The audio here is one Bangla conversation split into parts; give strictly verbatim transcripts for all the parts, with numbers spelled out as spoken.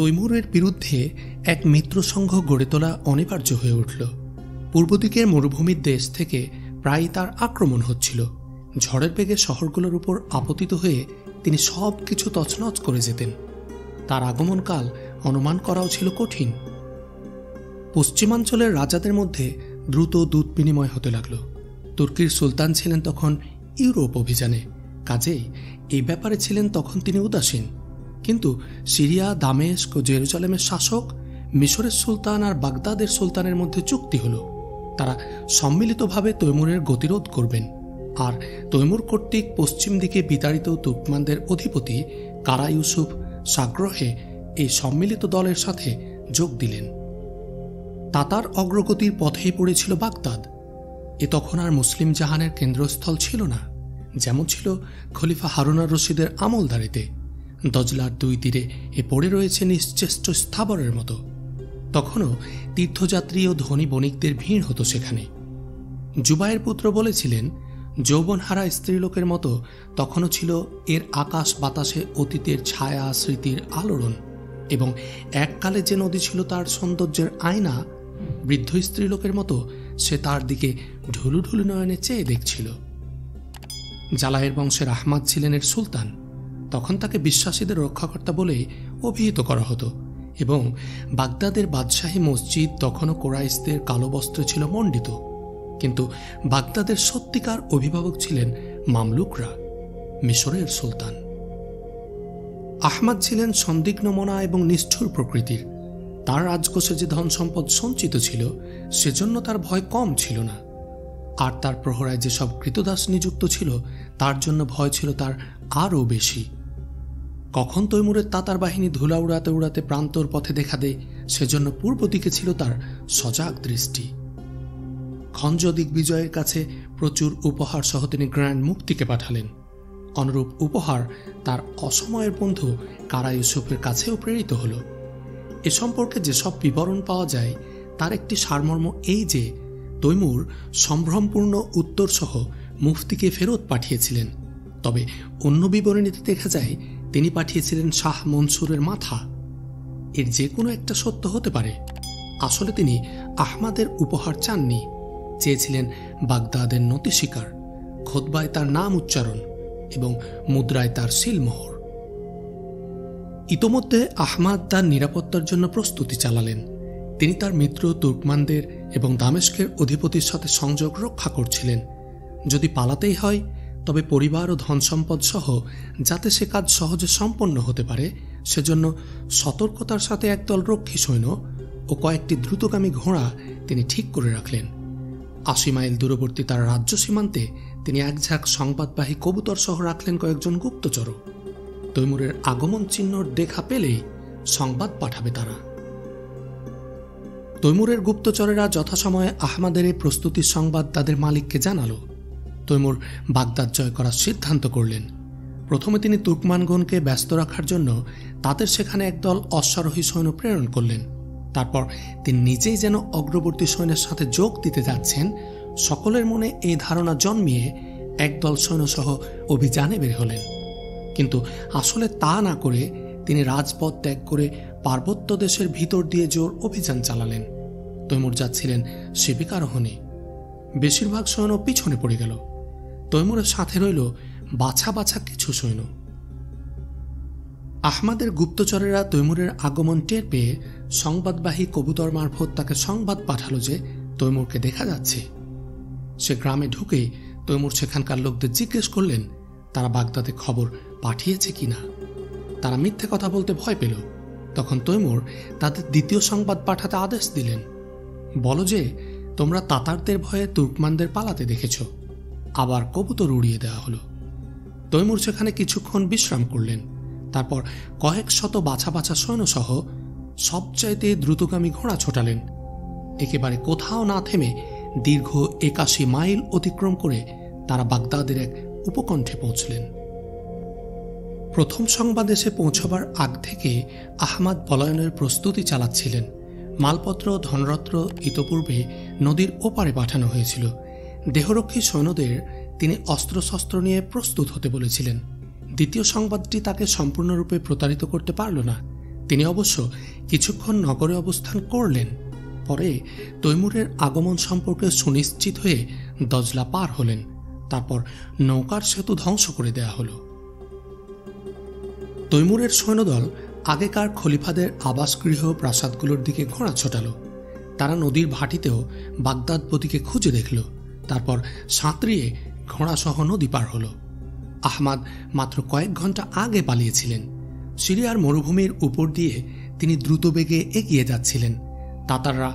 তৈমুরের বিরুদ্ধে এক মিত্রসংঘ গড়ে তোলা অনিবার্য হয়ে উঠল। পূর্ব দিকের মরুভূমির দেশ থেকে প্রায় তার আক্রমণ হচ্ছিল। ঝড়ের বেগে শহরগুলোর উপর আপতিত হয়ে তিনি সব কিছু তছনছ করে যেতেন। তার আগমনকাল অনুমান করাও ছিল কঠিন। পশ্চিমাঞ্চলের রাজাদের মধ্যে দ্রুত দূত বিনিময় হতে লাগল। তুর্কির সুলতান ছিলেন তখন ইউরোপ অভিযানে, কাজেই এই ব্যাপারে ছিলেন তখন তিনি উদাসীন। কিন্তু সিরিয়া, দামেস্ক ও জেরুজালেমের শাসক, মিশরের সুলতান আর বাগদাদের সুলতানের মধ্যে চুক্তি হল তারা সম্মিলিতভাবে তৈমুরের গতিরোধ করবেন। আর তৈমুর কর্তৃক পশ্চিম দিকে বিতাড়িত তুর্কমানদের অধিপতি কারা ইউসুফ সাগ্রহে এই সম্মিলিত দলের সাথে যোগ দিলেন। তাতার অগ্রগতির পথেই পড়েছিল বাগদাদ। এ তখন আর মুসলিম জাহানের কেন্দ্রস্থল ছিল না, যেমন ছিল খলিফা হারুন আর রশিদের আমলদারিতে। দজলার দুই তীরে এ পড়ে রয়েছে নিশ্চেষ্ট স্থাবরের মতো। তখনও তীর্থযাত্রী ও ধনী বণিকদের ভিড় হতো সেখানে। জুবাইয়ের পুত্র বলেছিলেন, যৌবনহারা স্ত্রীলোকের মতো তখনও ছিল এর আকাশ বাতাসে অতীতের ছায়া, স্মৃতির আলোড়ন, এবং এককালে যে নদী ছিল তার সৌন্দর্যের আয়না, বৃদ্ধ স্ত্রীলোকের মতো সে তার দিকে ঢুলু ঢুলু নয়নে চেয়ে দেখছিল। জালায়ের বংশের আহমাদ ছিলেন এর সুলতান। তখন তাকে বিশ্বাসীদের রক্ষাকর্তা বলে অভিহিত করা হতো, এবং বাগদাদের বাদশাহী মসজিদ তখনও কোরাইশদের কালো বস্ত্র ছিল মণ্ডিত। কিন্তু বাগদাদের সত্যিকার অভিভাবক ছিলেন মামলুকরা, মিশরের সুলতান। আহমাদ ছিলেন সন্দিগ্ধ মনা এবং নিষ্ঠুর প্রকৃতির। তার রাজকোষে যে ধন সম্পদ সঞ্চিত ছিল সেজন্য তার ভয় কম ছিল না। আর তার প্রহরায় যেসব কৃতদাস নিযুক্ত ছিল তার জন্য ভয় ছিল তার আরও বেশি। কখন তৈমুরের তাতার বাহিনী ধুলা উড়াতে উড়াতে প্রান্তর পথে দেখা দেয় সেজন্য পূর্ব দিকে ছিল তার সজাগ দৃষ্টি। খঞ্জ দিগ্বিজয়ের কাছে প্রচুর উপহার সহ তিনি গ্র্যান্ড মুফতিকে পাঠালেন। অনুরূপ উপহার তার অসময়ের বন্ধু কারা ইউসুফের কাছেও প্রেরিত হল। এ সম্পর্কে যেসব বিবরণ পাওয়া যায় তার একটি সারমর্ম এই যে, তৈমুর সম্ভ্রমপূর্ণ উত্তরসহ মুফতিকে ফেরত পাঠিয়েছিলেন। তবে অন্য বিবরণীতে দেখা যায় তিনি পাঠিয়েছিলেন শাহ মনসুরের মাথা। এর যে কোনো একটা সত্য হতে পারে। আসলে তিনি আহমাদের উপহার চাননি, চেয়েছিলেন বাগদাদের নতি শিকার, খোতবায় তার নাম উচ্চারণ এবং মুদ্রায় তার সিলমোহর। ইতোমধ্যে আহমাদ তার নিরাপত্তার জন্য প্রস্তুতি চালালেন। তিনি তার মিত্র তুর্কমানদের এবং দামেস্কের অধিপতির সাথে সংযোগ রক্ষা করছিলেন। যদি পালাতেই হয় তবে পরিবার ও ধন সম্পদ সহ, যাতে সে কাজ সহজে সম্পন্ন হতে পারে সেজন্য সতর্কতার সাথে একদল রক্ষী সৈন্য ও কয়েকটি দ্রুতগামী ঘোড়া তিনি ঠিক করে রাখলেন। আশি মাইল দূরবর্তী তার রাজ্য সীমান্তে তিনি একঝাঁক সংবাদবাহী কবুতর সহ রাখলেন কয়েকজন গুপ্তচর। তৈমুরের আগমন চিহ্ন দেখা পেলেই সংবাদ পাঠাবে তারা। তৈমুরের গুপ্তচরেরা যথাসময়ে আহমাদের এই প্রস্তুতির সংবাদ তাদের মালিককে জানালো। তৈমুর বাগদাদ জয় করার সিদ্ধান্ত করলেন। প্রথমে তিনি তুর্কমানগণকে ব্যস্ত রাখার জন্য তাদের সেখানে একদল অশ্বারোহী সৈন্য প্রেরণ করলেন। তারপর তিনি নিজেই যেন অগ্রবর্তী সৈন্যের সাথে যোগ দিতে যাচ্ছেন সকলের মনে এই ধারণা জন্মিয়ে একদল সৈন্যসহ অভিযানে বের হলেন। কিন্তু আসলে তা না করে তিনি রাজপথ ত্যাগ করে পার্বত্য দেশের ভিতর দিয়ে জোর অভিযান চালালেন। তৈমুর যাচ্ছিলেন শিবিকারোহণে। বেশিরভাগ সৈন্য পিছনে পড়ে গেল। তৈমুরের সাথে রইল বাছা বাছা কিছু সৈন্য। আহমাদের গুপ্তচরেরা তৈমুরের আগমন টের পেয়ে সংবাদবাহী কবুতর মারফত তাকে সংবাদ পাঠালো যে তৈমুরকে দেখা যাচ্ছে। সে গ্রামে ঢুকেই তৈমুর সেখানকার লোকদের জিজ্ঞেস করলেন তারা বাগদাদে খবর পাঠিয়েছে কিনা। তারা মিথ্যে কথা বলতে ভয় পেল। তখন তৈমুর তাদের দ্বিতীয় সংবাদ পাঠাতে আদেশ দিলেন, বলো যে তোমরা তাতারদের ভয়ে তুর্কমানদের পালাতে দেখেছ। আবার কবুতর উড়িয়ে দেওয়া হলো। তৈমুর সেখানে কিছুক্ষণ বিশ্রাম করলেন। তারপর কয়েক শত বাছা বাছা সৈন্যসহ সবচাইতে দ্রুতগামী ঘোড়া ছোটালেন। একেবারে কোথাও না থেমে দীর্ঘ একাশি মাইল অতিক্রম করে তারা বাগদাদের এক উপকণ্ঠে পৌঁছলেন। প্রথম সংবাদেশে পৌঁছবার আগ থেকে আহমাদ পলায়নের প্রস্তুতি চালাচ্ছিলেন। মালপত্র ধনরত্ন ইতোপূর্বে নদীর ওপারে পাঠানো হয়েছিল। দেহরক্ষী সৈন্যদের তিনি অস্ত্রশস্ত্র নিয়ে প্রস্তুত হতে বলেছিলেন। দ্বিতীয় সংবাদটি তাকে সম্পূর্ণরূপে প্রতারিত করতে পারল না। তিনি অবশ্য কিছুক্ষণ নগরে অবস্থান করলেন। পরে তৈমুরের আগমন সম্পর্কে সুনিশ্চিত হয়ে দজলা পার হলেন। তারপর নৌকার সেতু ধ্বংস করে দেয়া হলো। তৈমুরের সৈন্যদল আগেকার খলিফাদের আবাসগৃহ প্রাসাদগুলোর দিকে ঘোড়া ছোটালো। তারা নদীর ভাটিতেও বাগদাদবতীকে খুঁজে দেখল। তারপর সাঁতরিয়ে ঘোড়াসহ নদী পার হল। আহমাদ মাত্র কয়েক ঘন্টা আগে পালিয়েছিলেন। সিরিয়ার মরুভূমির উপর দিয়ে তিনি দ্রুতবেগে এগিয়ে যাচ্ছিলেন। তাতাররা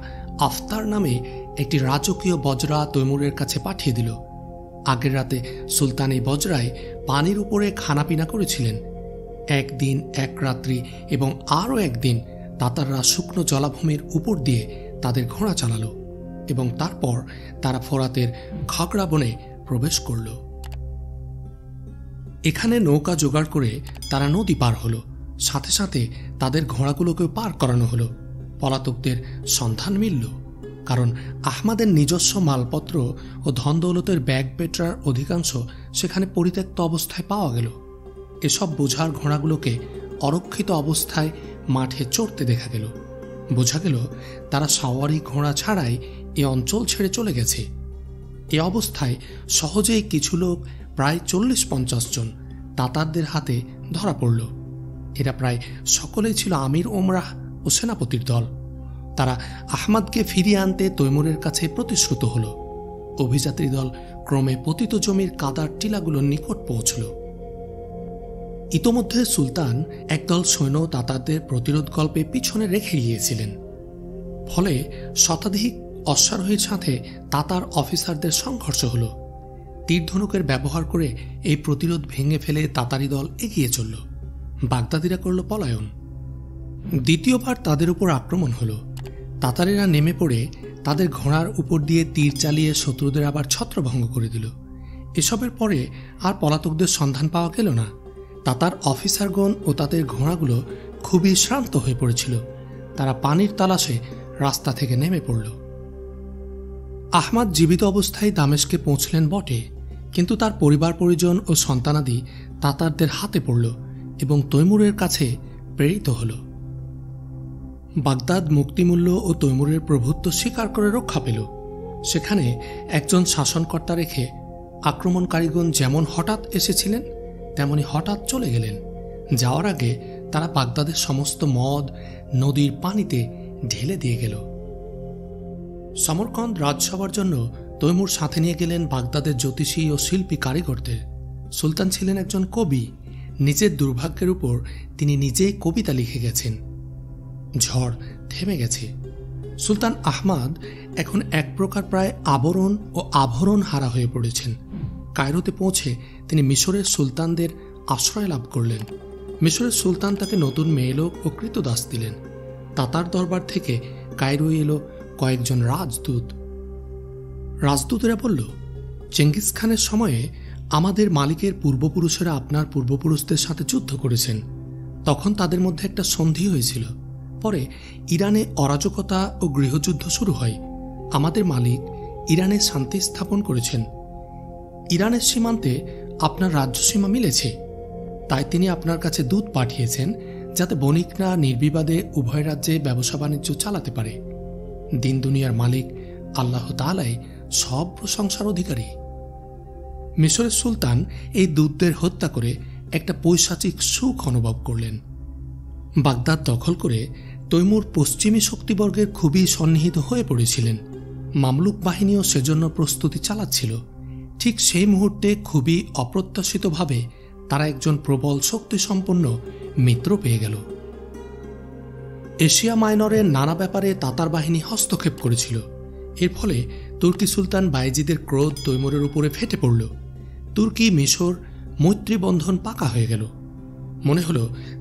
আফতার নামে একটি রাজকীয় বজরা তৈমুরের কাছে পাঠিয়ে দিল। আগের রাতে সুলতান এই বজরায় পানির উপরে খানাপিনা করেছিলেন। একদিন এক রাত্রি এবং আরও একদিন তাতাররা শুকনো জলাভূমির উপর দিয়ে তাদের ঘোড়া চালালো এবং তারপর তারা ফোরাতের খাগড়া বনে প্রবেশ করল। এখানে নৌকা জোগাড় করে তারা নদী পার হলো। সাথে সাথে তাদের ঘোড়াগুলোকে পার করানো হলো। পলাতকদের সন্ধান মিলল, কারণ আহমাদের নিজস্ব মালপত্র ও ধনদৌলতের ব্যাগ পেটরার অধিকাংশ সেখানে পরিত্যক্ত অবস্থায় পাওয়া গেল। এসব বোঝার ঘোড়াগুলোকে অরক্ষিত অবস্থায় মাঠে চড়তে দেখা গেল। বোঝা গেল তারা সাওয়ারি ঘোড়া ছাড়াই এ অঞ্চল ছেড়ে চলে গেছে। এ অবস্থায় সহজেই কিছু লোক, প্রায় চল্লিশ পঞ্চাশ জন, তাতারদের হাতে ধরা পড়ল। এরা প্রায় সকলেই ছিল আমির ওমরাহ ও সেনাপতির দল। তারা আহমাদকে ফিরিয়ে আনতে তৈমুরের কাছে প্রতিশ্রুত হল। অভিযাত্রী দল ক্রমে পতিত জমির কাদার টিলাগুলোর নিকট পৌঁছল। ইতোমধ্যে সুলতান একদল সৈন্য তাতারদের প্রতিরোধ গল্পে পিছনে রেখে গিয়েছিলেন। ফলে শতাধিক অশ্বারোহীর সাথে তাতার অফিসারদের সংঘর্ষ হল। তীরধনুকের ব্যবহার করে এই প্রতিরোধ ভেঙে ফেলে তাতারি দল এগিয়ে চলল। বাগদাদিরা করল পলায়ন। দ্বিতীয়বার তাদের উপর আক্রমণ হল। তাতারিরা নেমে পড়ে তাদের ঘোড়ার উপর দিয়ে তীর চালিয়ে শত্রুদের আবার ছত্রভঙ্গ করে দিল। এসবের পরে আর পলাতকদের সন্ধান পাওয়া গেল না। তাতার অফিসারগণ ও তাদের ঘোড়াগুলো খুবই শ্রান্ত হয়ে পড়েছিল। তারা পানির তালাশে রাস্তা থেকে নেমে পড়ল। আহমাদ জীবিত অবস্থায় দামেশকে পৌঁছলেন বটে, কিন্তু তার পরিবার পরিজন ও সন্তানাদি তাতারদের হাতে পড়ল এবং তৈমুরের কাছে প্রেরিত হল। বাগদাদ মুক্তিমূল্য ও তৈমুরের প্রভুত্ব স্বীকার করে রক্ষা পেল। সেখানে একজন শাসনকর্তা রেখে আক্রমণকারীগণ যেমন হঠাৎ এসেছিলেন, তেমনি হঠাৎ চলে গেলেন। যাওয়ার আগে তারা বাগদাদের সমস্ত মদ নদীর পানিতে ঢেলে দিয়ে গেল। সমরকন্দ রাজসভার জন্য তৈমুর সাথে নিয়ে গেলেন বাগদাদের জ্যোতিষী ও শিল্পী কারিগরদের। সুলতান ছিলেন একজন কবি। নিজের দুর্ভাগ্যের উপর তিনি নিজেই কবিতা লিখে গেছেন। ঝড় থেমে গেছে। সুলতান আহমাদ এখন এক প্রকার প্রায় আবরণ ও আভরণ হারা হয়ে পড়েছেন। কায়রোতে পৌঁছে তিনি মিশরের সুলতানদের আশ্রয় লাভ করলেন। মিশরের সুলতান তাকে নতুন মেয়েলোক ও কৃতদাস দিলেন। তাতার দরবার থেকে কায়রো এলো কয়েকজন রাজদূত। রাজদূতেরা বলল, চেঙ্গিস খানের সময়ে আমাদের মালিকের পূর্বপুরুষেরা আপনার পূর্বপুরুষদের সাথে যুদ্ধ করেছেন। তখন তাদের মধ্যে একটা সন্ধি হয়েছিল। পরে ইরানে অরাজকতা ও গৃহযুদ্ধ শুরু হয়। আমাদের মালিক ইরানে শান্তি স্থাপন করেছেন। ইরানের সীমান্তে আপনার রাজ্যসীমা মিলেছে, তাই তিনি আপনার কাছে দূত পাঠিয়েছেন যাতে বণিকরা নির্বিবাদে উভয় রাজ্যে ব্যবসা বাণিজ্য চালাতে পারে। দিন দুনিয়ার মালিক আল্লাহ তাআলাই সব প্রশংসার অধিকারী। মিশরের সুলতান এই দূতদের হত্যা করে একটা পৈশাচিক সুখ অনুভব করলেন। বাগদাদ দখল করে তৈমুর পশ্চিমী শক্তিবর্গের খুবই সন্নিহিত হয়ে পড়েছিলেন। মামলুক বাহিনীও সেজন্য প্রস্তুতি চালাচ্ছিল। ঠিক সেই মুহূর্তে খুবই অপ্রত্যাশিতভাবে তারা একজন প্রবল শক্তিসম্পন্ন মিত্র পেয়ে গেল। এশিয়া মাইনরের নানা ব্যাপারে তাতার বাহিনী হস্তক্ষেপ করেছিল। এর ফলে তুর্কি সুলতান বাইজিদের ক্রোধ তৈমুরের উপরে ফেটে পড়ল। তুর্কি মিশর মৈত্রীবন্ধন পাকা হয়ে গেল। মনে হল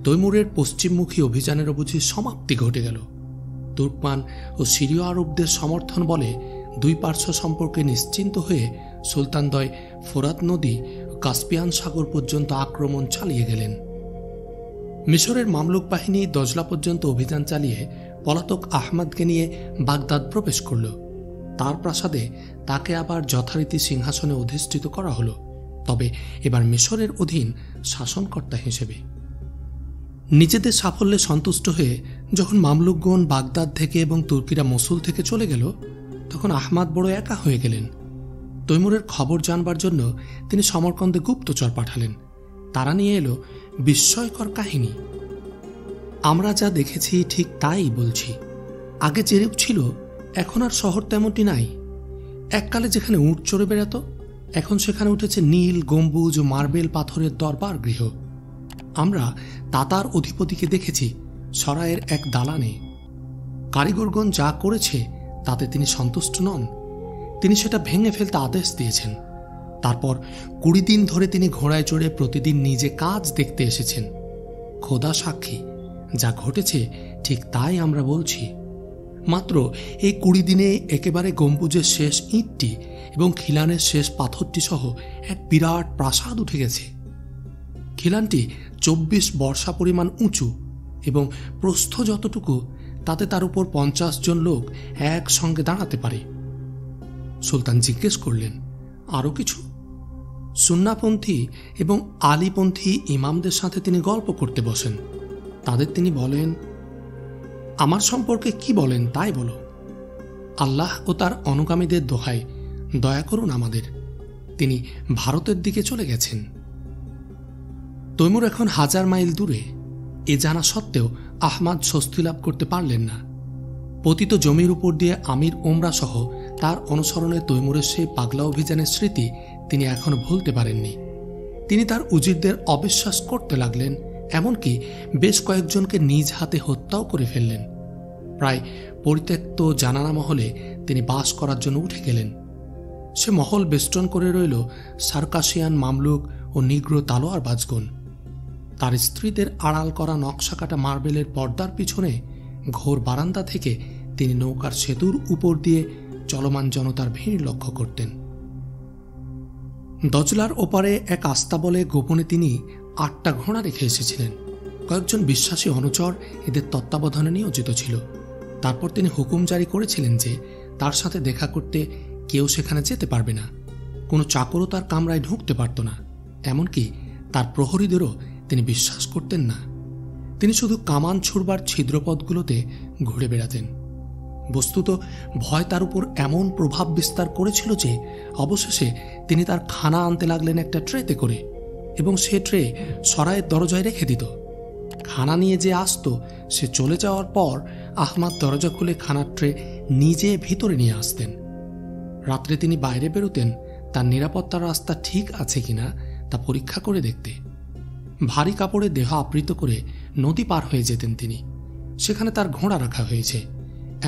তৈমুরের পশ্চিমমুখী অভিযানের বুঝি সমাপ্তি ঘটে গেল। তুর্কমান ও সিরীয় আরবদের সমর্থন বলে দুই পার্শ্ব সম্পর্কে নিশ্চিন্ত হয়ে সুলতানদ্বয় ফোরাত নদী ও কাস্পিয়ান সাগর পর্যন্ত আক্রমণ চালিয়ে গেলেন। মিশরের মামলুক বাহিনী দজলা পর্যন্ত অভিযান চালিয়ে পলাতক আহমাদকে নিয়ে বাগদাদ প্রবেশ করল। তার প্রাসাদে তাকে আবার যথারীতি সিংহাসনে অধিষ্ঠিত করা হলো, তবে এবার মিশরের অধীন শাসনকর্তা হিসেবে। निजेदे साफल्ये सन्तुष्ट हये जखन मामलुकगण बागदाद थेके एबं तुर्कीरा मोसुल थेके चले गेल तखन आहमद बड़ो एका हये गेलेन। तैमूरेर खबर जानबार जन्य तिनि समरकंदे गुप्तचर पाठालेन। तारा निये एलो बिस्मयकर काहिनी। आमरा जा देखेछि ठीक ताई बोलछि। आगे जेरूप छिलो एखन आर शहर तेमनटि नाई। एककाले जेखाने उट चढ़े बेड़ातो एखन सेखाने उठेछे नील गम्बुज ओ मार्बेल पाथरेर दरबार गृह। आमरा तातार अधिपतिके देखेछि सरायेर एक दालाने। कारीगरगण जा करेछे ताते तिनि सन्तुष्ट नन। तिनि सेटा भेंगे फेलते आदेश दिएछेन। तारपर बीस दिन धरे तिनि घोड़ाয় चढ़े प्रतिदिन निजे काज देखते एसेछेन। खोदा साक्षी जा घटेछे ठीक ताई आमरा बोलछि। मात्र एई बीस दिने एकेबारे गम्बुजेर शेष ईंटटी एबं खिलानेर शेष पाथरटी सह एक बिराट प्रासाद उठे गेछे। खिलानटी चौबीस बर्षा परिमाण उंचु एबं प्रस्थ जतटुकु ताते तार उपर पचास जन लोक एक संगे दाड़ाते पारे। सुल्तान जिज्ञेस करलेन आरो किछु। सुन्नापंथी एबं आलीपंथी इमामदेर साथे तिनि गल्प करते बसेन। तादेर तिनि बोलेन आमार सम्पर्के कि बोलेन ताई बोलो। आल्लाह ओ तार अनुगामीदेर दोहाय दया करुन आमादेर। तिनि भारतेर दिके चले गेछेन। तैमूर एखन हजार माइल दूरे। ए जाना सत्त्वेও आहमद स्वस्ति लाभ करते पारलेन ना। पतित जमिर उपर दिए आमिर उमरा सह तार अनुसरणे तैमूरेर सेई पागला अभियानेर स्मृति तिनि एखनो भुलते पारेननि। तिनि तार उजिरदेर अविश्वास करते लागलेन एमनकि बेश कयेकजनके निज हाते हत्याओ करे फेललेन। प्राय परित्यक्त जानाना महले तिनि बास करार जन्य उठे गेलेन। से महल बेस्टन करे रइल सार्कासियान मामलुक ओ निग्रो तलोयारबाजगण। तार स्त्रीदेर आड़ाल करा नक्शा काटा मार्बेलेर पर्दार पिछने घोर बारान्दा थेके तिनि नौकार सेतुर ऊपर दिए चलमान जनतार भीड़ लक्ष्य करतेन। दजलार ओपारे एक आस्ताबले गोपने तिनि आठटा घोड़ा रेखे एसेछिलेन। कयेकजन विश्वासी अनुचर एदेर तत्त्वाबधाने नियोजित छिल। तारपर तिनि हुकुम जारी करेछिलेन जे तार साथे देखा करते केउ सेखाने जेते पारबे ना। कोनो चाकरও तार कामराय ढुकते पारत ना। एमनकि तार प्रहरीदेরও তিনি বিশ্বাস করতেন না। তিনি শুধু কামান ছুড়বার ছিদ্রপথগুলোতে ঘুরে বেড়াতেন। বস্তুত ভয় তার উপর এমন প্রভাব বিস্তার করেছিল যে অবশেষে তিনি তার খানা আনতে লাগলেন একটা ট্রেতে করে এবং সেই ট্রে সরায়ের দরজায় রেখে দিত। খানা নিয়ে যে আসতো সে চলে যাওয়ার পর আহমদ দরজা খুলে খানার ট্রে নিজে ভিতরে নিয়ে আসতেন। রাতে তিনি বাইরে বেরোতেন তার নিরাপত্তার রাস্তা ঠিক আছে কিনা তা পরীক্ষা করে দেখতে। ভারী কাপড়ে দেহ আবৃত করে নদী পার হয়ে যেতেন তিনি। সেখানে তার ঘোড়া রাখা হয়েছে।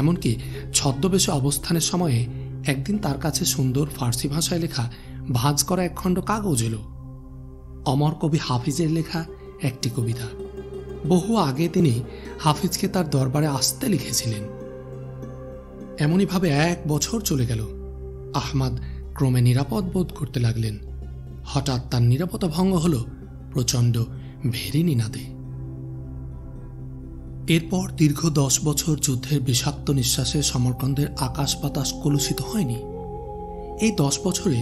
এমনকি ছদ্মবেশে অবস্থানের সময়ে একদিন তার কাছে সুন্দর ফার্সি ভাষায় লেখা ভাঁজ করা একখণ্ড কাগজ এলো। অমর কবি হাফিজের লেখা একটি কবিতা। বহু আগে তিনি হাফিজকে তার দরবারে আসতে লিখেছিলেন। এমনইভাবে এক বছর চলে গেল। আহমদ ক্রমে নিরাপদ বোধ করতে লাগলেন। হঠাৎ তার নিরাপত্তা ভঙ্গ হলো প্রচণ্ড ভেরিনি নাদে। এরপর দীর্ঘ দশ বছর যুদ্ধের বিষাক্ত নিঃশ্বাসে সমরকন্দের আকাশ বাতাস কলুষিত হয়নি। এই দশ বছরে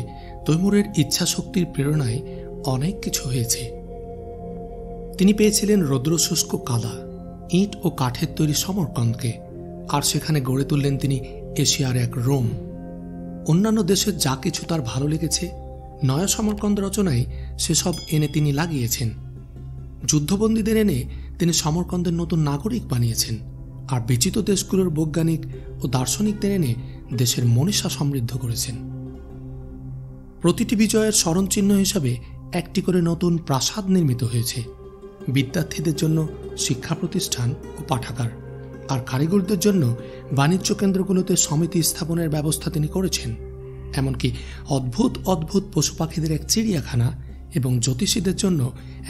তৈমুরের ইচ্ছাশক্তির প্রেরণায় অনেক কিছু হয়েছে। তিনি পেয়েছিলেন রৌদ্রশুষ্ক কাদা, ইট ও কাঠের তৈরি সমরকন্দকে, আর সেখানে গড়ে তুললেন তিনি এশিয়ার এক রোম। অন্যান্য দেশের যা কিছু তার ভালো লেগেছে নয়া সমরকন্দ রচনায় সেসব এনে তিনি লাগিয়েছেন। যুদ্ধবন্দীদের এনে তিনি সমরকন্দের নতুন নাগরিক বানিয়েছেন। আর বিচিত দেশগুলোর বৈজ্ঞানিক ও দার্শনিকদের এনে দেশের মনীষা সমৃদ্ধ করেছেন। প্রতিটি বিজয়ের স্মরণচিহ্ন হিসাবে একটি করে নতুন প্রাসাদ নির্মিত হয়েছে। বিদ্যার্থীদের জন্য শিক্ষা প্রতিষ্ঠান ও পাঠাগার, আর কারিগরদের জন্য বাণিজ্য কেন্দ্রগুলোতে সমিতি স্থাপনের ব্যবস্থা তিনি করেছেন। এমনকি অদ্ভুত অদ্ভুত পশু পাখিদের এক চিড়িয়াখানা এবং জ্যোতিষীদের জন্য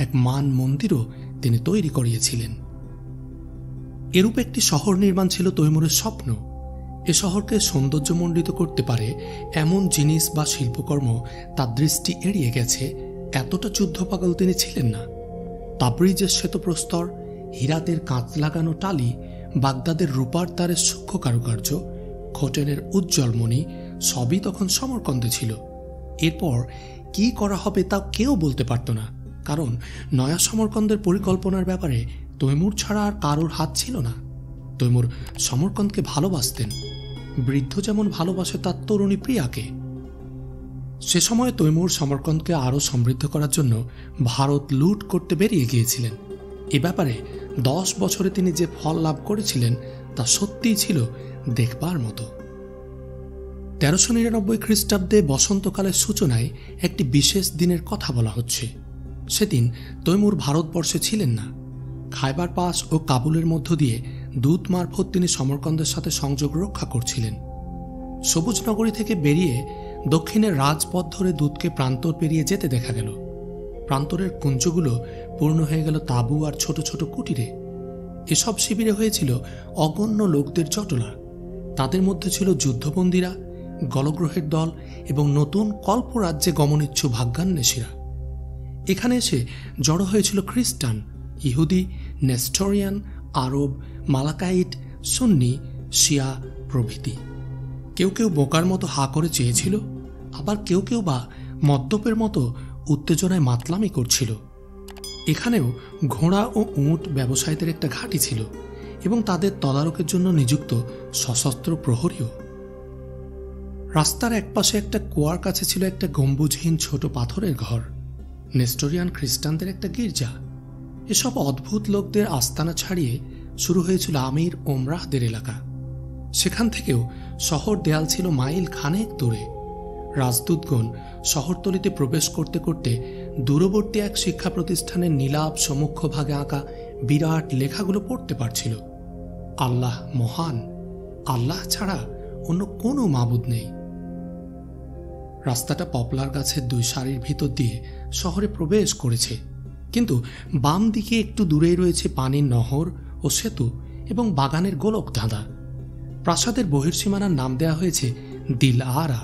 এক মান মন্দিরও তিনি তৈরি করিয়েছিলেন। এরূপ একটি শহর নির্মাণ ছিল তৈমুরের স্বপ্ন। এ শহরকে সৌন্দর্যমণ্ডিত করতে পারে এমন জিনিস বা শিল্পকর্ম তার দৃষ্টি এড়িয়ে গেছে। এতটা যুদ্ধপাগল তিনি ছিলেন না। তাবরিজের শ্বেতপ্রস্তর, হীরাতের কাঁচ লাগানো টালি, বাগদাদের রূপার তারের সূক্ষ্ম কারুকার্য, খোটেনের উজ্জ্বলমণি সবই তখন সমরকন্দে ছিল। এরপর কি করা হবে তা কেউ বলতে পারত না, কারণ নয়া সমরকন্দের পরিকল্পনার ব্যাপারে তৈমুর ছাড়া আর কারোর হাত ছিল না। তৈমুর সমরকন্দকে ভালোবাসতেন, বৃদ্ধ যেমন ভালোবাসে তার তরুণী প্রিয়াকে। সে সময় তৈমুর সমরকন্দকে আরও সমৃদ্ধ করার জন্য ভারত লুট করতে বেরিয়ে গিয়েছিলেন। এ ব্যাপারে দশ বছরে তিনি যে ফল লাভ করেছিলেন তা সত্যিই ছিল দেখবার মতো। তেরোশো নিরানব্বই খ্রিস্টাব্দে বসন্তকালের সূচনায় একটি বিশেষ দিনের কথা বলা হচ্ছে। সেদিন তৈমুর ভারতবর্ষে ছিলেন না। খাইবার পাস ও কাবুলের মধ্য দিয়ে দূত মারফত তিনি সমরকন্দের সাথে সংযোগ রক্ষা করছিলেন। সবুজ নগরী থেকে বেরিয়ে দক্ষিণের রাজপথ ধরে দূতকে প্রান্তর পেরিয়ে যেতে দেখা গেল। প্রান্তরের কুঞ্জগুলো পূর্ণ হয়ে গেল তাঁবু আর ছোট ছোট কুটিরে। এসব শিবিরে হয়েছিল অগণ্য লোকদের জটলা। তাদের মধ্যে ছিল যুদ্ধবন্দীরা, গলগ্রহের দল এবং নতুন কল্পরাজ্যে গমনিচ্ছু ভাগ্যান্বেষীরা। এখানে এসে জড়ো হয়েছিল খ্রিস্টান, ইহুদি, নেস্টোরিয়ান, আরব, মালাকাইট, সুন্নি, শিয়া প্রভৃতি। কেউ কেউ বোকার মতো হা করে চেয়েছিল, আবার কেউ কেউ বা মদ্যপের মতো উত্তেজনায় মাতলামি করছিল। এখানেও ঘোড়া ও উঁট ব্যবসায়ীদের একটা ঘাঁটি ছিল এবং তাদের তদারকের জন্য নিযুক্ত সশস্ত্র প্রহরীও। রাস্তার একপাশে একটা কুয়ার কাছে ছিল একটা গম্বুজহীন ছোট পাথরের ঘর, নেস্টোরিয়ান খ্রিস্টানদের একটা গির্জা। এসব অদ্ভুত লোকদের আস্তানা ছাড়িয়ে শুরু হয়েছিল আমির ওমরাহদের এলাকা। সেখান থেকেও শহর দেয়াল ছিল মাইল খানেক দূরে। রাজদূতগণ শহরতলিতে প্রবেশ করতে করতে দূরবর্তী এক শিক্ষা প্রতিষ্ঠানের নীলাভ সম্মুখ্য ভাগে আঁকা বিরাট লেখাগুলো পড়তে পারছিল। আল্লাহ মহান, আল্লাহ ছাড়া অন্য কোনো মাবুদ নেই। রাস্তাটা পপলার গাছের দুই সারির ভিতর দিয়ে শহরে প্রবেশ করেছে, কিন্তু বাম দিকে একটু দূরেই রয়েছে পানির নহর ও সেতু এবং বাগানের গোলক ধাঁধা। প্রাসাদের বহির্সীমানার নাম দেয়া হয়েছে দিল আরা।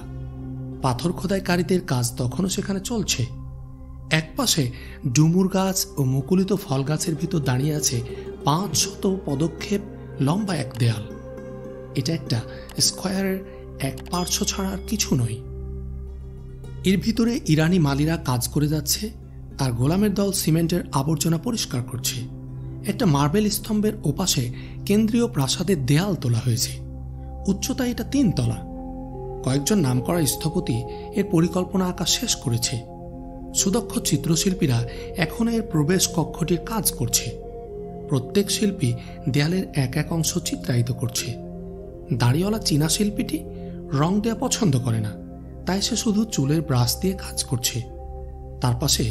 পাথর খোদাইকারীদের কাজ তখনও সেখানে চলছে। একপাশে ডুমুর গাছ ও মুকুলিত ফল গাছের ভিতর দাঁড়িয়ে আছে পাঁচ শত পদক্ষেপ লম্বা এক দেয়াল। এটা একটা স্কোয়ারের এক পার্শ্ব ছাড়া আর কিছু নয়। এর ভিতরে ইরানি মালিরা কাজ করে যাচ্ছে, আর গোলামের দল সিমেন্টের আবর্জনা পরিষ্কার করছে। একটা মার্বেল স্তম্ভের ওপাশে কেন্দ্রীয় প্রাসাদের দেয়াল তোলা হয়েছে। উচ্চতা এটা তিনতলা। কয়েকজন নামকরা স্থপতি এর পরিকল্পনা আঁকা শেষ করেছে। সুদক্ষ চিত্রশিল্পীরা এখন এর প্রবেশ কক্ষটির কাজ করছে। প্রত্যেক শিল্পী দেয়ালের এক এক অংশ চিত্রায়িত করছে। দাঁড়িওয়ালা চীনা শিল্পীটি রং দেয়া পছন্দ করে না, তাই সে শুধু চুলের ব্রাশ দিয়ে কাজ করছে। তার পাশে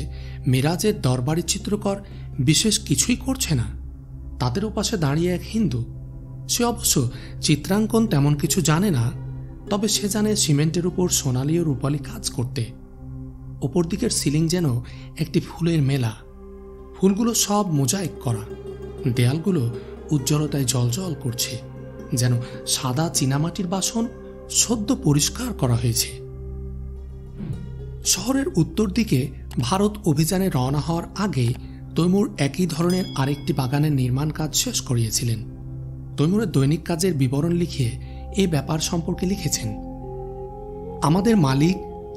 মিরাজের দরবারি চিত্রকর বিশেষ কিছুই করছে না। তাদেরও পাশে দাঁড়িয়ে এক হিন্দু। সে অবশ্য চিত্রাঙ্কন তেমন কিছু জানে না, তবে সে জানে সিমেন্টের উপর সোনালি ও রূপালি কাজ করতে। ওপর দিকের সিলিং যেন একটি ফুলের মেলা। ফুলগুলো সব মোজাইক করা, দেয়ালগুলো উজ্জ্বলতায় জ্বলজ্বল করছে, যেন সাদা চীনামাটির বাসন সদ্য পরিষ্কার করা হয়েছে। শহরের উত্তর দিকে ভারত অভিযানে রওনা হওয়ার আগে তৈমুর একই ধরনের আরেকটি বাগানের নির্মাণ কাজ শেষ করিয়েছিলেন। তৈমুরের দৈনিক কাজের বিবরণ লিখিয়ে এ ব্যাপার সম্পর্কে লিখেছেন, আমাদের মালিক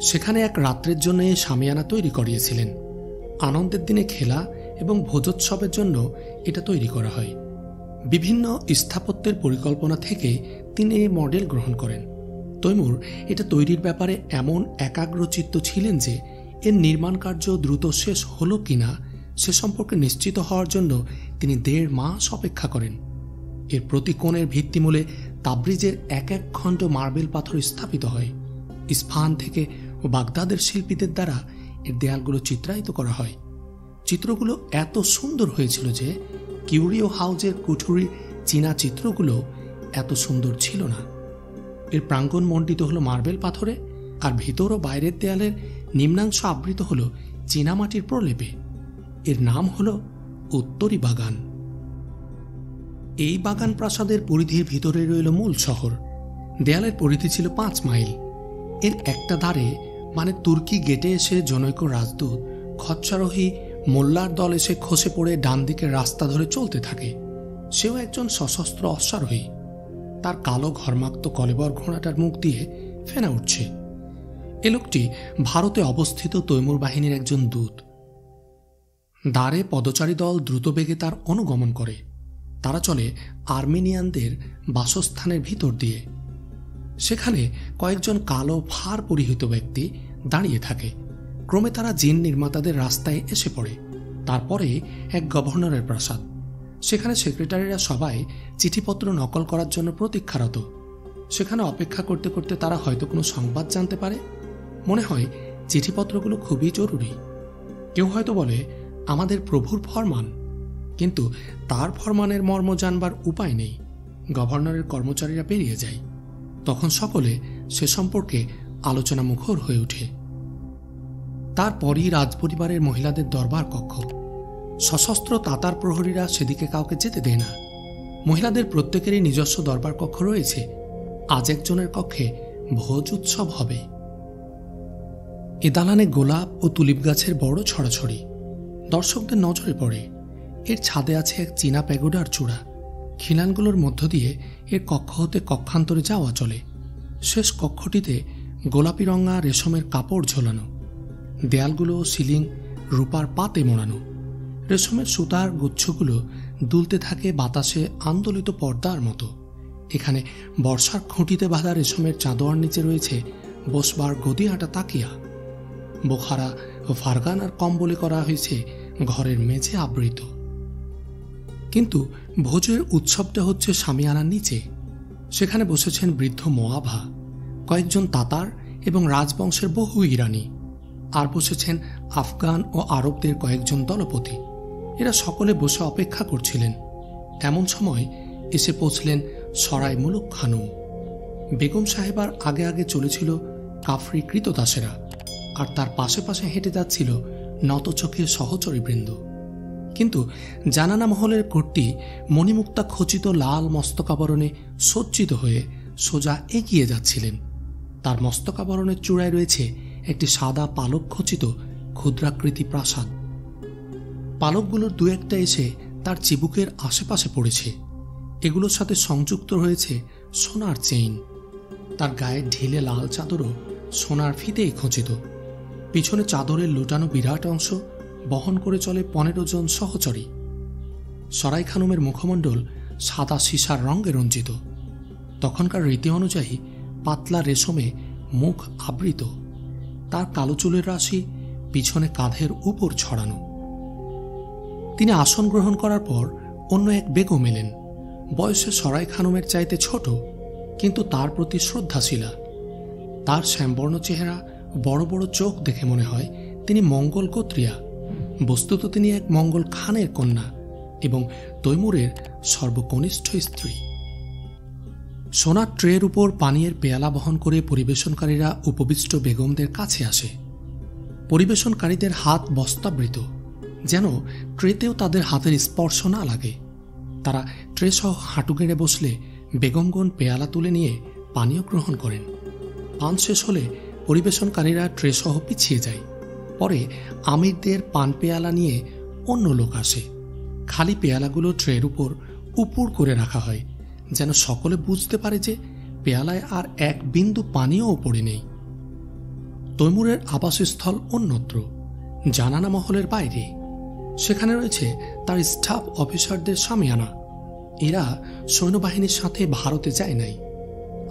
সেখানে এক রাত্রের জন্য শামিয়ানা তৈরি করিয়েছিলেন। আনন্দের দিনে খেলা এবং ভোজোৎসবের জন্য এটা তৈরি করা হয়। বিভিন্ন স্থাপত্যের পরিকল্পনা থেকে তিনি এই মডেল গ্রহণ করেন। তৈমুর এটা তৈরির ব্যাপারে এমন একাগ্রচিত্ত ছিলেন যে এর নির্মাণ কার্য দ্রুত শেষ হলো কিনা সে সম্পর্কে নিশ্চিত হওয়ার জন্য তিনি দেড় মাস অপেক্ষা করেন। এর প্রতি কোণের ভিত্তিমূলে তাবরিজের এক এক খণ্ড মার্বেল পাথর স্থাপিত হয়। ইস্ফান থেকে ও বাগদাদের শিল্পীদের দ্বারা এর দেয়ালগুলো চিত্রায়িত করা হয়। চিত্রগুলো এত সুন্দর হয়েছিল যে কিউরিও হাউজের কুঠুরির চীনা চিত্রগুলো এত সুন্দর ছিল না। এর প্রাঙ্গণ মণ্ডিত হলো মার্বেল পাথরে, আর ভিতর ও বাইরের দেয়ালের নিম্নাংশ আবৃত হলো চীনামাটির প্রলেপে। এর নাম হলো উত্তরী বাগান। এই বাগান প্রাসাদের পরিধির ভিতরে রইল মূল শহর। দেয়ালের পরিধি ছিল পাঁচ মাইল। এর একটা ধারে মানে তুর্কি গেটে এসে জনৈক রাজদূত খচ্চারোহী মোল্লার দল এসে খসে পড়ে ডান দিকের রাস্তা ধরে চলতে থাকে। সেও একজন সশস্ত্র অশ্বারোহী। তার কালো ঘর্মাক্ত কলেবর ঘোড়াটার মুখ দিয়ে ফেনা উঠছে। এ লোকটি ভারতে অবস্থিত তৈমুর বাহিনীর একজন দূত। धारे पदचारी दल द्रुत बेगे तार अनुगमन करे। तारा चले आर्मेनियानदेर बासस्थानेर भीतर दिए। सेखाने कयेकजन कालो भार परिहित व्यक्ति दाड़िये थाके। क्रमे तारा जिन निर्मातादेर रास्ताय एसे पड़े। तारपरे एक गवर्नरेर प्रासाद। सेखाने सेक्रेटारिरा सबाई चिठिपत्र नकल करार जन्य प्रतीक्षारत। सेखाने अपेक्षा करते करते तारा हयतो कोनो संबाद जानते पारे। मने हय चिठिपत्रगुलो खूबई जरूरी। केउ हयतो बोले आमादेर प्रभुर फरमान, किन्तु तार फरमानेर मर्म जानबार उपाय नेई। गवर्नरेर कर्मचारीरा बेरिये जाय। तखन सकले से सम्पर्के आलोचना मुखर हये उठे। तारपरई राजपरिवारेर महिलादेर दरबार कक्ष। सशस्त्र तातार प्रहरीरा सेदिके काउके जेते देय ना। महिलादेर प्रत्येकेरई निजस्व दरबार कक्ष रयेछे। आज एकजनेर कक्षे भोज उत्सव हबे। ए दालाने गोलाप ओ तुलिप गाछेर बड़ छड़ाछड़ी दर्शकदेर नजरे पड़े। एर छादे आछे एक चीना पैगोडार चूड़ा। खिलानगुलोर मध्य दिये एर कक्ष हते कक्षान्तरे जावा चले। शेष कक्षटीते गोलापी रंगा रेशमेर कापड़ झोलानो। देयालगुलो सिलिंग रूपार पाते मोड़ानो। रेशमेर सूतार गुच्छगुलो दुलते थाके बातासे आंदोलित पर्दार मतो। एखाने बर्षार खुँटिते बाधा रेशमेर चादोयार नीचे रयेछे बसबार गदि आटा ताकिया। बोखारा फारगानार कम्बले करा हयेछे घरेर मेझे आवृत। किन्तु भोजेर उत्सवटा हच्छे शामियानार नीचे। सेखाने बसेछेन बृद्ध मोआभा, कयेकजन तातार एबं राजवंशेर बहु इरानी, आर बसेछेन आफगान ओ आरबदेर कयेकजन दलपति। एरा सकले बसे अपेक्षा करछिलेन। एमन समय एसे पौंछलेन सराय मुलुक खानुम। बेगम साहेबार आगे आगे चलेछिलो काफरी कृतदासेरा और तार पाशे पाशे हेঁটে যাচ্ছিল নতচোখে সহচরীবৃন্দ। কিন্তু জানানা মহলের কোটটি মণিমুক্তা খচিত লাল মস্তকাবরণে সজ্জিত হয়ে সোজা এগিয়ে যাচ্ছিলেন। তার মস্তকাবরণের চূড়ায় রয়েছে একটি সাদা পালক খচিত ক্ষুদ্রাকৃতি প্রাসাদ। পালকগুলোর দু একটা এসে তার চিবুকের আশেপাশে পড়েছে। এগুলোর সাথে সংযুক্ত রয়েছে সোনার চেইন। তার গায়ে ঢিলে লাল চাদরও সোনার ফিতেই খচিত। পিছনে চাদরের লুটানো বিরাট অংশ বহন করে চলে পনেরো জন সহচরী। সরাই খানুমের মুখমণ্ডল সাদা সিসার রঙে রঞ্জিত। তখনকার রীতি অনুযায়ী পাতলা রেশমে মুখ আবৃত। তার কালো চুলের রাশি পিছনে কাঁধের উপর ছড়ানো। তিনি আসন গ্রহণ করার পর অন্য এক বেগম এলেন। বয়সে সরাই খানুমের চাইতে ছোট, কিন্তু তার প্রতি শ্রদ্ধাশীলা। তার শ্যামবর্ণ চেহারা, बड़ बड़ चोख देखे मन है मंगल कत्रिया। वस्तुत तो एक मंगल खानेर कन्या एवं तैमुरेर सर्वकनिष्ठ स्त्री। सोनार ट्रेर उपर पानीर पेयाला बहन करे परिवेशनकारीरा उपविष्ट बेगमदेर काछे आसे। परिवेशनकारीदेर हाथ बस्ताबृत, जेन ट्रेतेओ तादेर हाथेर स्पर्श ना लागे। तारा ट्रे सह हाँटू गेड़े बसले बेगमगण पेयाला तुले निये पानीय ग्रहण करेन। पान शेष होले परिवेशनकारीरा ट्रे सह पिछिए जाए। परे आमिरदेर पान पेयाला निये अन्य लोक आसे। खाली पेयालागुलो ट्रेर उपर उपुड़ करे रखा हय, जेन सकले बुझते पारे जे पेयालाय आर एक बिंदु पानीओ पड़े नेई। तैमुरेर आवासस्थल अन्यत्र, जानाना महलेर बाइरे। सेखाने रयेछे तार स्टाफ अफिसारदेर शामियाना। एरा सैन्यबाहिनीर साथे भारते जाय नाई।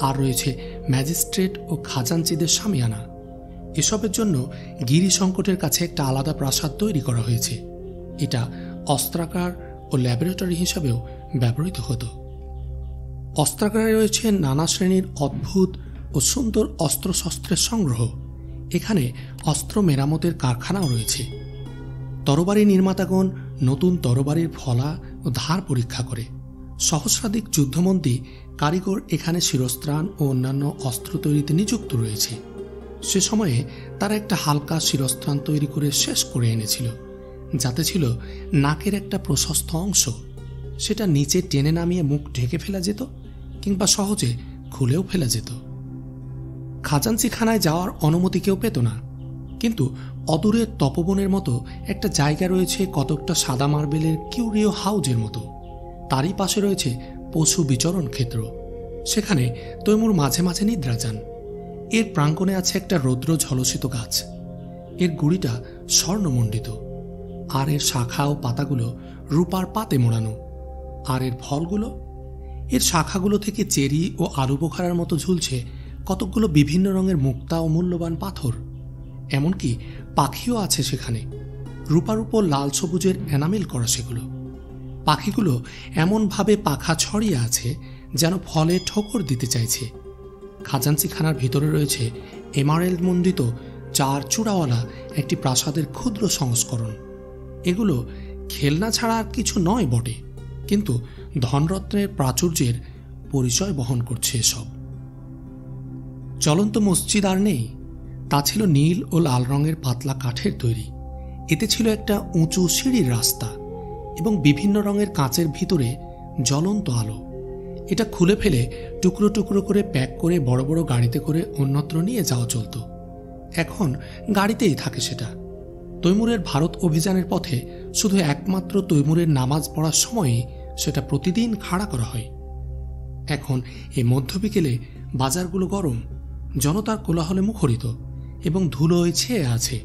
আর রয়েছে ম্যাজিস্ট্রেট ও খাজাঞ্চিদের সামিয়ানা। এসবের জন্য গিরি সংকটের কাছে একটা আলাদা প্রাসাদ তৈরি করা হয়েছে। এটা অস্ত্রাগার ও ল্যাবরেটরি হিসাবেও ব্যবহৃত হতো। অস্ত্রাগারে রয়েছে নানা শ্রেণীর অদ্ভুত ও সুন্দর অস্ত্রশস্ত্রের সংগ্রহ। এখানে অস্ত্র মেরামতের কারখানাও রয়েছে। তরবারি নির্মাতাগণ নতুন তরবারির ফলা ও ধার পরীক্ষা করে। সহস্রাধিক যুদ্ধবন্দী কারিগর এখানে শিরস্ত্রাণ ও অন্যান্য অস্ত্র তৈরিতে নিযুক্ত রয়েছে। সে সময়ে তারা একটা হালকা শিরস্ত্রাণ তৈরি করে শেষ করে এনেছিল, যাতে ছিল নাকের একটা প্রশস্ত অংশ। সেটা নিচে টেনে নামিয়ে মুখ ঢেকে ফেলা যেত কিংবা সহজে খুলেও ফেলা যেত। খাজাঞ্চিখানায় যাওয়ার অনুমতি কেউ পেত না। কিন্তু অদূরের তপবনের মতো একটা জায়গা রয়েছে, কতকটা সাদা মার্বেলের কিউরিও হাউজের মতো। তারই পাশে রয়েছে পশু বিচরণ ক্ষেত্র। সেখানে তৈমুর মাঝে মাঝে নিদ্রা যান। এর প্রাঙ্গণে আছে একটা রৌদ্র ঝলসিত গাছ। এর গুড়িটা স্বর্ণমণ্ডিত। आड़ের शाखा और पातागुलो रूपार पाते मोड़ानो। आड़ের फलगुलो एर शाखागुलो थेके चेरी और आलू बोखारार मतो झुलछे कतकगुलो विभिन्न रंगेर मुक्ता और मूल्यवान पाथर। एमनकि पाखिओ आछे सेखाने, रूपार उपर लाल सबुजेर एनामेल करा। सेगुलो पाखिगुलो एमन भावे पाखा छड़िये आछे जेन फले ठोकर दिते चाइछे। খাজাঞ্চিখানার ভিতরে রয়েছে এমারেল্ড মণ্ডিত চার চূড়াওয়ালা একটি প্রাসাদের ক্ষুদ্র সংস্করণ। এগুলো খেলনা ছাড়া আর কিছু নয় বটে, কিন্তু ধনরত্নের প্রাচুর্যের পরিচয় বহন করছে এসব। চলন্ত মসজিদ আর নেই, তা ছিল নীল ও লাল রঙের পাতলা কাঠের তৈরি। এতে ছিল একটা উঁচু সিঁড়ির রাস্তা এবং বিভিন্ন রঙের কাঁচের ভিতরে জ্বলন্ত আলো। এটা খুলে ফেলে টুকরো টুকরো করে প্যাক করে বড় বড় গাড়িতে করে অন্যত্র নিয়ে যাওয়া চলতো। এখন গাড়িতেই থাকে সেটা। তৈমুরের ভারত অভিযানের পথে শুধু একমাত্র তৈমুরের নামাজ পড়ার সময়ে সেটা প্রতিদিন খাড়া করা হয়। এখন এই মধ্যবিকেলে বাজারগুলো গরম, জনতার কোলাহলে মুখরিত এবং ধুলোয় ছেয়ে আছে।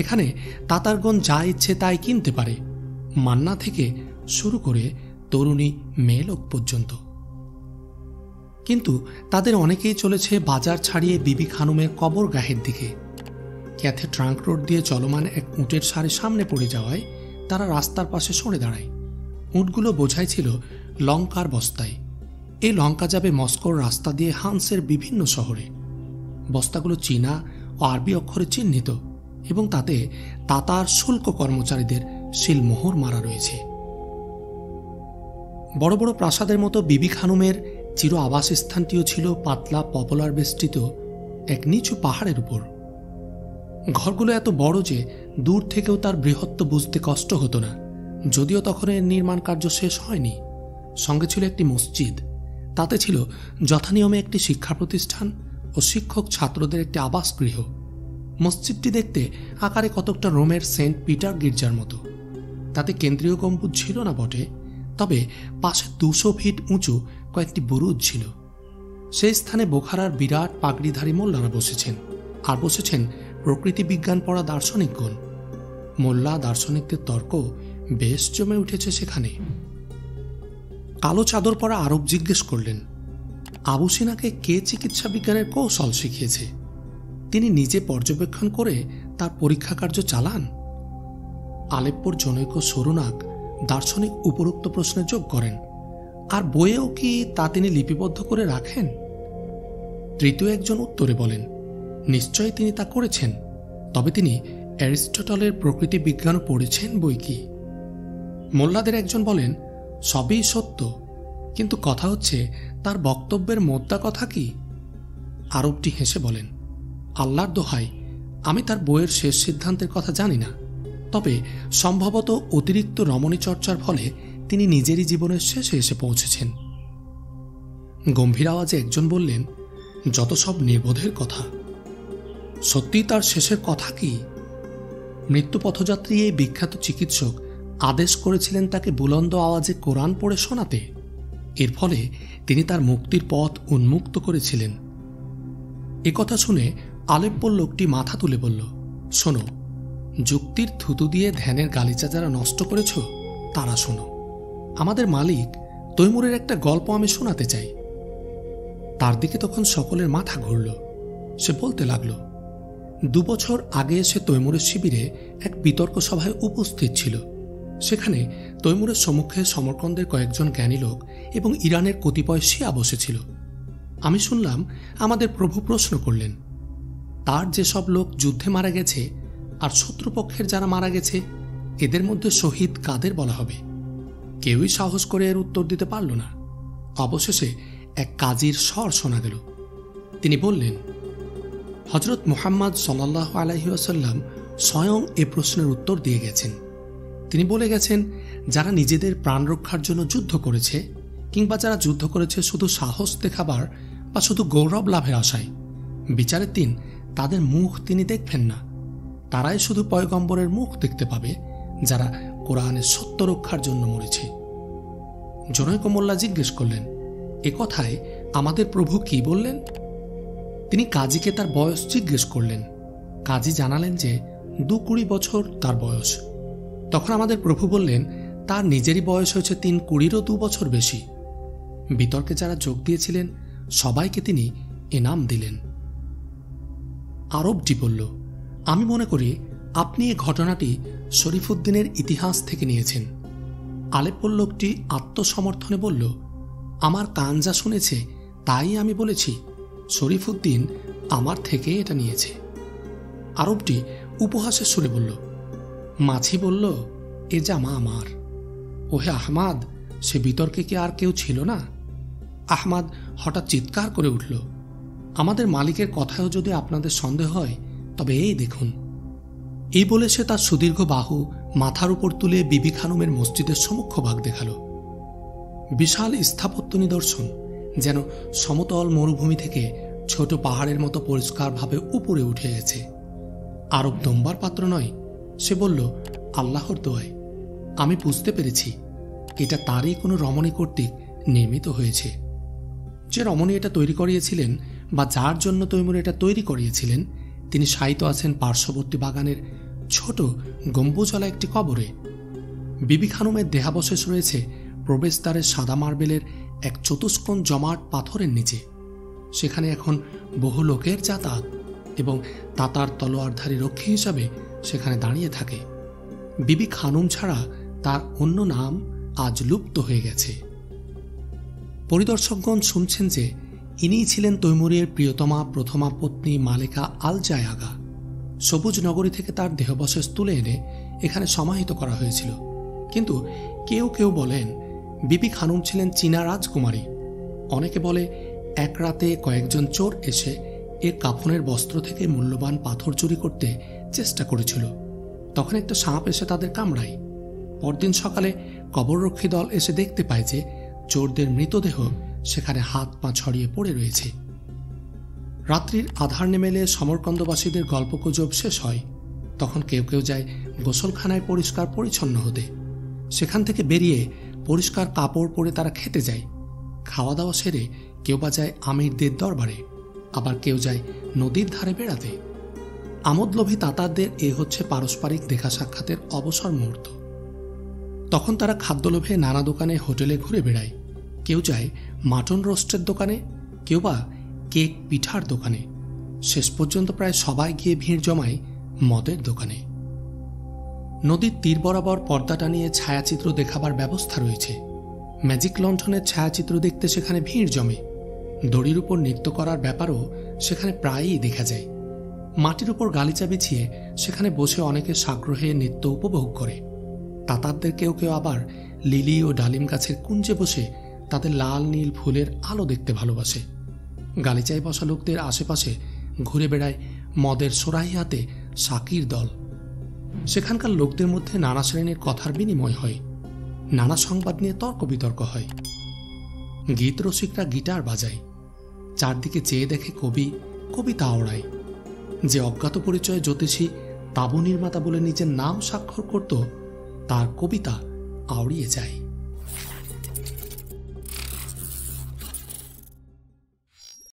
এখানে তাতারগণ যা ইচ্ছে তাই কিনতে পারে, মান্না থেকে শুরু করে তরুণী মেয়ে লোক পর্যন্ত। কিন্তু তাদের অনেকেই চলেছে বাজার ছাড়িয়ে বিবি খানুমের কবর গাহের দিকে। ক্যাথে ট্রাঙ্ক রোড দিয়ে চলমান এক উটের সারির সামনে পড়ে যাওয়ায় তারা রাস্তার পাশে সরে দাঁড়ায়। উটগুলো বোঝাই ছিল লঙ্কার বস্তায়। এই লঙ্কা যাবে মস্কোর রাস্তা দিয়ে হান্সের বিভিন্ন শহরে। বস্তাগুলো চীনা ও আরবি অক্ষরে চিহ্নিত এবং তাতে তাতার শুল্ক কর্মচারীদের সিলমোহর মারা রয়েছে। বড় বড় প্রাসাদের মতো বিবি খানুমের চির আবাসস্থানটিও ছিল পাতলা পপলার বেষ্টিত এক নিচু পাহাড়ের উপর। ঘরগুলো এত বড় যে দূর থেকেও তার বৃহত্ব বুঝতে কষ্ট হতো না, যদিও তখন এর নির্মাণ কার্য শেষ হয়নি। সঙ্গে ছিল একটি মসজিদ, তাতে ছিল যথানিয়মে একটি শিক্ষা প্রতিষ্ঠান ও শিক্ষক ছাত্রদের একটি আবাসগৃহ। মসজিদটি দেখতে আকারে কতকটা রোমের সেন্ট পিটার গির্জার মতো। তাতে কেন্দ্রীয় গম্বুজ ছিল না বটে, তবে পাশে দুশো ফিট উঁচু কয়েকটি বুরুজ ছিল। সেই স্থানে বোখারার বিরাট পাগড়িধারী মোল্লারা বসেছেন, আর বসেছেন প্রকৃতি বিজ্ঞান পড়া দার্শনিকগণ। মোল্লা দার্শনিকদের তর্ক বেশ জমে উঠেছে সেখানে। কালো চাদর পরা আরব জিজ্ঞেস করলেন, আবু সিনাকে কে চিকিৎসা বিজ্ঞানের কৌশল শিখিয়েছে? তিনি নিজে পর্যবেক্ষণ করে তার পরীক্ষা কার্য চালান। আলেপ্পোর জনৈক সরুনাক দার্শনিক উপরোক্ত প্রশ্নে যোগ করেন, আর বইয়েও কি তা তিনি লিপিবদ্ধ করে রাখেন? তৃতীয় একজন উত্তরে বলেন, নিশ্চয়ই তিনি তা করেছেন, তবে তিনি অ্যারিস্টটলের প্রকৃতি বিজ্ঞানও পড়েছেন বই কি। মোল্লাদের একজন বলেন, সবই সত্য, কিন্তু কথা হচ্ছে তার বক্তব্যের মোদ্দা কথা কি? আরবটি হেসে বলেন, আল্লাহর দোহাই, আমি তার বইয়ের শেষ সিদ্ধান্তের কথা জানি না, তবে সম্ভবত অতিরিক্ত রমণী চর্চার ফলে তিনি নিজেরই জীবনের শেষে এসে পৌঁছেছেন। গম্ভীর আওয়াজে একজন বললেন, যত সব নির্বোধের কথা। সত্যি তার শেষের কথা কি? মৃত্যু পথযাত্রী এই বিখ্যাত চিকিৎসক আদেশ করেছিলেন তাকে বুলন্দ আওয়াজে কোরআন পড়ে শোনাতে। এর ফলে তিনি তার মুক্তির পথ উন্মুক্ত করেছিলেন। এ কথা শুনে আলেপ্পোর লোকটি মাথা তুলে বলল, শোনো, যুক্তির থুতু দিয়ে ধ্যানের গালিচা যারা নষ্ট করেছ তারা শোনো, আমাদের মালিক তৈমুরের একটা গল্প আমি শোনাতে চাই। তার দিকে তখন সকলের মাথা ঘুরল। সে বলতে লাগল, দু বছর আগে সে তৈমুরের শিবিরে এক বিতর্ক সভায় উপস্থিত ছিল। সেখানে তৈমুরের সম্মুখে সমরকন্দের কয়েকজন জ্ঞানী লোক এবং ইরানের কতিপয় শিয়া বসেছিল। আমি শুনলাম আমাদের প্রভু প্রশ্ন করলেন, তার যেসব লোক যুদ্ধে মারা গেছে আর শত্রুপক্ষের যারা মারা গেছে এদের মধ্যে শহীদ কাদের বলা হবে? কেউই সাহস করে এর উত্তর দিতে পারল না। অবশেষে এক কাজীর স্বর শোনা গেল। তিনি বললেন, হজরত মুহাম্মদ সাল্লাল্লাহু আলাইহি ওয়াসাল্লাম স্বয়ং এ প্রশ্নের উত্তর দিয়ে গেছেন। তিনি বলে গেছেন, যারা নিজেদের প্রাণ রক্ষার জন্য যুদ্ধ করেছে কিংবা যারা যুদ্ধ করেছে শুধু সাহস দেখাবার বা শুধু গৌরব লাভের আশায়, বিচারের দিন তাদের মুখ তিনি দেখবেন না। তারাই শুধু পয়গম্বরের মুখ দেখতে পাবে যারা কোরআনের সত্য রক্ষার জন্য মরেছে। জনৈক মোল্লা জিজ্ঞেস করলেন, এ কথায় আমাদের প্রভু কি বললেন? তিনি কাজীকে তার বয়স জিজ্ঞেস করলেন। কাজী জানালেন যে দু কুড়ি বছর তার বয়স। তখন আমাদের প্রভু বললেন তার নিজেরই বয়স হয়েছে তিন কুড়িরও দু বছর বেশি। বিতর্কে যারা যোগ দিয়েছিলেন সবাইকে তিনি ইনাম দিলেন। আরবটি বলল, আমি মনে করি আপনি এই ঘটনাটি শরীফুদ্দিনের ইতিহাস থেকে নিয়েছেন। আলেপ্পোর লোকটি আত্মসমর্থনে বলল, আমার কান যা শুনেছে তাই আমি বলেছি, শরীফুদ্দিন আমার থেকে এটা নিয়েছে। আরবটি উপহাসের সুরে বলল, মাছি বলল এ জামা আমার। ওহে আহমাদ, সে বিতর্কে কি আর কেউ ছিল না? আহমাদ হঠাৎ চিৎকার করে উঠল, আমাদের মালিকের কথায়ও যদি আপনাদের সন্দেহ হয় তবে এই দেখুন। এই বলে সে তার সুদীর্ঘ বাহু মাথার উপর তুলে বিবি খানুমের মসজিদের সমুখভাগ দেখাল। বিশাল স্থাপত্য নিদর্শন, যেন সমতল মরুভূমি থেকে ছোট পাহাড়ের মতো পরিষ্কারভাবে উপরে উঠে গেছে। আরব দম্বার পাত্র নয়। সে বলল, আল্লাহর দোয়ায় আমি বুঝতে পেরেছি এটা তারই কোনো রমণী কর্তৃক নির্মিত হয়েছে। যে রমণী এটা তৈরি করিয়েছিলেন বা যার জন্য তৈমুর এটা তৈরি করিয়েছিলেন তিনি শায়িত আছেন পার্শ্ববর্তী বাগানের ছোট গম্বুজওয়ালা একটি কবরে। বিবি খানুমের দেহাবশেষ রয়েছে প্রবেশদ্বারের সাদা মার্বেলের এক চতুষ্কোণ জমাট পাথরের নিচে। সেখানে এখন বহু লোকের যাতায়াত এবং তাতার তলোয়ারধারী রক্ষী হিসাবে সেখানে দাঁড়িয়ে থাকে। বিবি খানুম ছাড়া তার অন্য নাম আজ লুপ্ত হয়ে গেছে। পরিদর্শকগণ শুনছেন যে ইনিই ছিলেন তৈমুরের প্রিয়তমা প্রথমা পত্নী মালেকা আল জায়াগা। সবুজ নগরী থেকে তার দেহবশেষ তুলে এনে এখানে সমাহিত করা হয়েছিল, কিন্তু কেউ কেউ বলেন বিবি খানুম ছিলেন চীনা রাজকুমারী। অনেকে বলে এক রাতে কয়েকজন চোর এসে এর কাফনের বস্ত্র থেকে মূল্যবান পাথর চুরি করতে চেষ্টা করেছিল, তখন একটা সাপ এসে তাদের কামড়ায়। পরদিন সকালে কবররক্ষী দল এসে দেখতে পায় যে চোরদের মৃতদেহ সেখানে হাত পা ছড়িয়ে পড়ে রয়েছে। রাত্রির আধার নেমে এলে সমরকন্দবাসীদের গল্পগুজব শেষ হয়। তখন কেউ কেউ যায় গোসলখানায় পরিষ্কার পরিচ্ছন্ন হতে। সেখান থেকে বেরিয়ে পরিষ্কার কাপড় পরে তারা খেতে যায়। খাওয়া দাওয়া সেরে কেউ বা যায় আমিরদের দরবারে, আবার কেউ যায় নদীর ধারে বেড়াতে। আমোদলোভী তাতারদের এ হচ্ছে পারস্পরিক দেখা সাক্ষাতের অবসর মুহূর্ত। তখন তারা খাদ্যলোভে নানা দোকানে হোটেলে ঘুরে বেড়ায়। কেউ যায় মাটন রোস্টের দোকানে, কেউ বা কেক পিঠার দোকানে। শেষ পর্যন্ত প্রায় সবাই গিয়ে ভিড় জমায় মদের দোকানে। নদীর তীর বরাবর পর্দাটা নিয়ে ছায়াচিত্র দেখাবার ব্যবস্থা রয়েছে। ম্যাজিক লন্ঠনের ছায়াচিত্র দেখতে সেখানে ভিড় জমে। দড়ির উপর নৃত্য করার ব্যাপারও সেখানে প্রায়ই দেখা যায়। মাটির উপর গালিচা বিছিয়ে সেখানে বসে অনেকে সাগ্রহে নৃত্য উপভোগ করে। তাতারদের কেউ কেউ আবার লিলি ও ডালিম গাছের কুঞ্জে বসে তাদের লাল নীল ফুলের আলো দেখতে ভালোবাসে। গালিচায় বসা লোকদের আশেপাশে ঘুরে বেড়ায় মদের সোরাহি হাতে সাকির দল। সেখানকার লোকদের মধ্যে নানা শ্রেণীর কথার বিনিময় হয়, নানা সংবাদ নিয়ে তর্ক বিতর্ক হয়। গীত রসিকরা গিটার বাজায়, চারদিকে চেয়ে দেখে কবি কবিতা আওড়ায়। যে অজ্ঞাত পরিচয় জ্যোতিষী তাবু নির্মাতা বলে নিজের নাম স্বাক্ষর করত তার কবিতা আওড়িয়ে যায়।